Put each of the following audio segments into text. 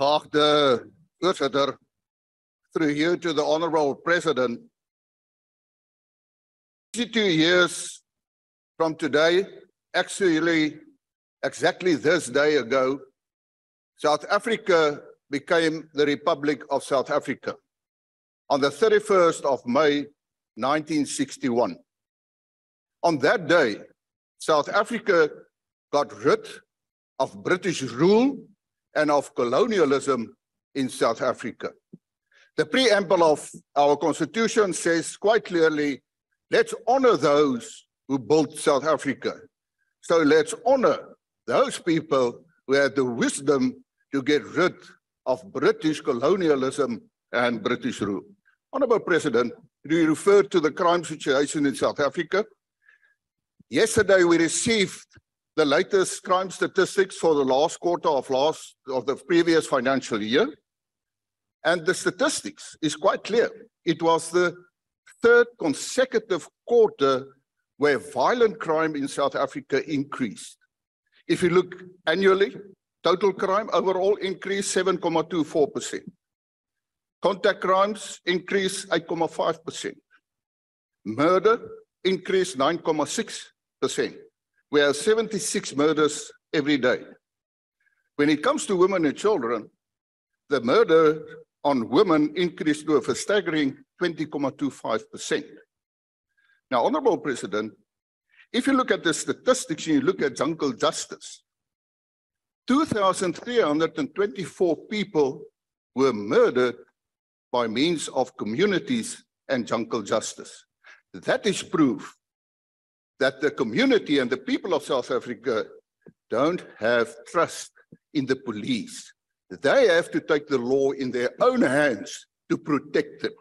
Geachte voorzitter, through you to the Honourable President, 62 years from today, actually exactly this day ago, South Africa became the Republic of South Africa on the 31st of May, 1961. On that day, South Africa got rid of British rule and of colonialism in South Africa. The preamble of our constitution says quite clearly, let's honor those who built South Africa. So let's honor those people who had the wisdom to get rid of British colonialism and British rule. Honourable President, you referred to the crime situation in South Africa. Yesterday we received the latest crime statistics for the last quarter of the previous financial year. And the statistics is quite clear. It was the third consecutive quarter where violent crime in South Africa increased. If you look annually, total crime overall increased 7.24%. Contact crimes increased 8.5%. Murder increased 9.6%. We have 76 murders every day. When it comes to women and children, the murder on women increased to a staggering 20.25%. Now, Honourable President, if you look at the statistics and you look at jungle justice, 2,324 people were murdered by means of communities and jungle justice. That is proof that the community and the people of South Africa don't have trust in the police. They have to take the law in their own hands to protect them.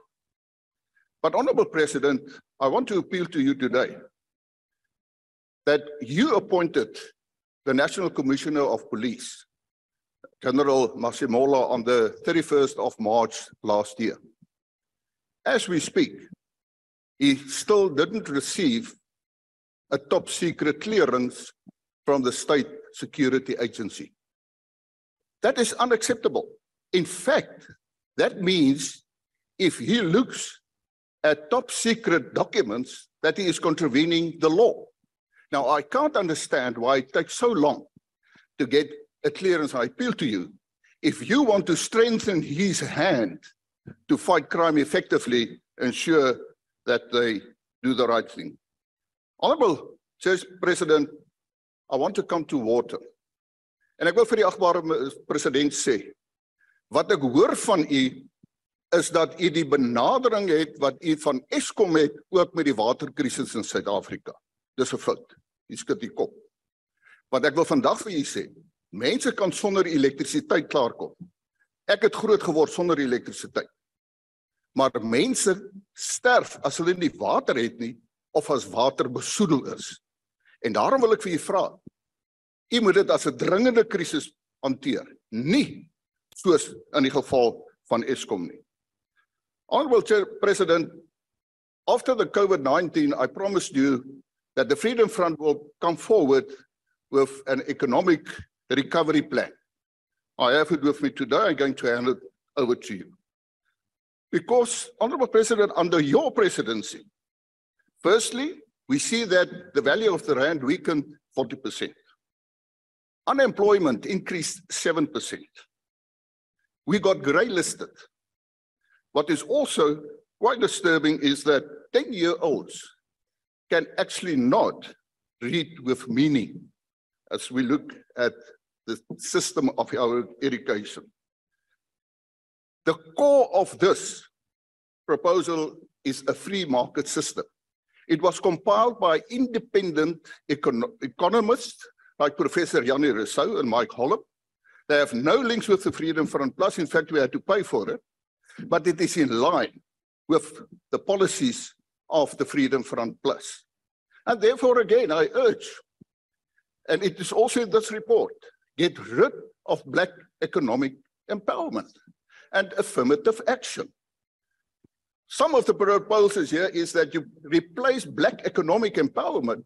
But Honourable President, I want to appeal to you today that you appointed the National Commissioner of Police, General Masimola, on the 31st of March last year. As we speak, he still didn't receive a top secret clearance from the State Security Agency. That is unacceptable. In fact, that means if he looks at top secret documents, that he is contravening the law. Now, I can't understand why it takes so long to get a clearance. I appeal to you. If you want to strengthen his hand to fight crime effectively, ensure that they do the right thing. Honourable President, I want to come to water. En ek wil vir die agbare president sê, wat ek hoor van u, is dat u die benadering het wat u van Eskom het, ook met die waterkrisis in Suid-Afrika. Dis 'n fout. U skud die kop. Want ek wil vandag vir u sê, mense kan sonder elektrisiteit klaarkom. Ek het groot geword sonder elektrisiteit. Maar mense sterf as hulle nie water het nie, of as water besoedel is. En daarom wil ek vir u vra, u moet dit as 'n dringende krisis hanteer, nie soos in die geval van Eskom nie. Honourable President, after the COVID-19, I promised you that the Freedom Front will come forward with an economic recovery plan. I have it with me today. I'm going to hand it over to you. Because, Honourable President, under your presidency, firstly, we see that the value of the rand weakened 40%. Unemployment increased 7%. We got grey listed. What is also quite disturbing is that 10-year-olds can actually not read with meaning as we look at the system of our education. The core of this proposal is a free market system. It was compiled by independent economists like Professor Yanni Rousseau and Mike Hollop. They have no links with the Freedom Front Plus. In fact, we had to pay for it. But it is in line with the policies of the Freedom Front Plus. And therefore, again, I urge, and it is also in this report, get rid of black economic empowerment and affirmative action. Some of the proposals here is that you replace black economic empowerment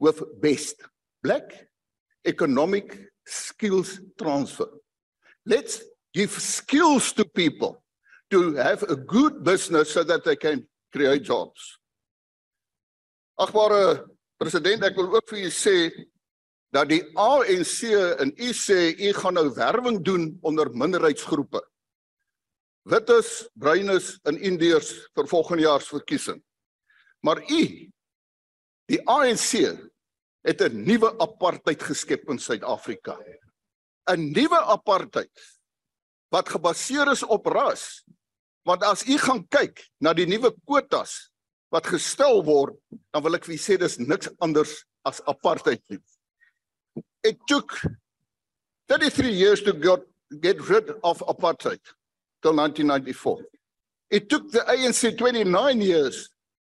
with BEST, Black Economic Skills Transfer. Let's give skills to people to have a good business so that they can create jobs. Agbare president, ek wil ook vir u sê dat die ANC en u sê u gaan nou werwing doen onder minderheidsgroepe. Wittes, bruines en Indiërs vir volgende jaar se verkiesing. Maar u, die ANC het 'n nuwe apartheid geskep in Suid-Afrika. 'n Nuwe apartheid wat gebaseer is op ras. Want as u gaan kyk na die nuwe kwotas wat gestel word, dan wil ek vir u sê dis niks anders as apartheid nie. It took 33 years to get rid of apartheid till 1994. It took the ANC 29 years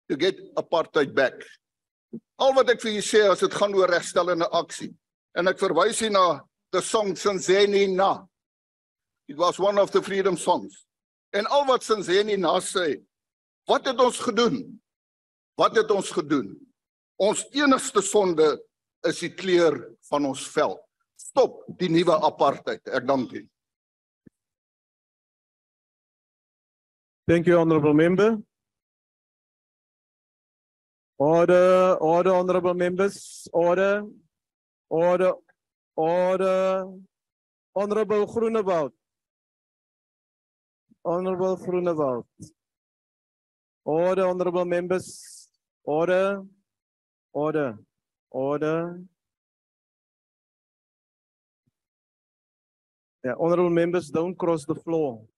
to get apartheid back. Al wat ek vir u sê as dit gaan oor regstellende aksie, en ek verwys hier na the song Senzeni Na. It was one of the freedom songs. En al wat Senzeni Na sê, wat het ons gedoen? Wat het ons gedoen? Ons enigste sonde is die kleur van ons vel. Stop die nuwe apartheid. Ek dank u. Thank you, honorable member. Order, order, honorable members. Order, order, order. Honorable Groenewald. Honorable Groenewald. Order, honorable members. Order, order, order. Yeah, honorable members, don't cross the floor.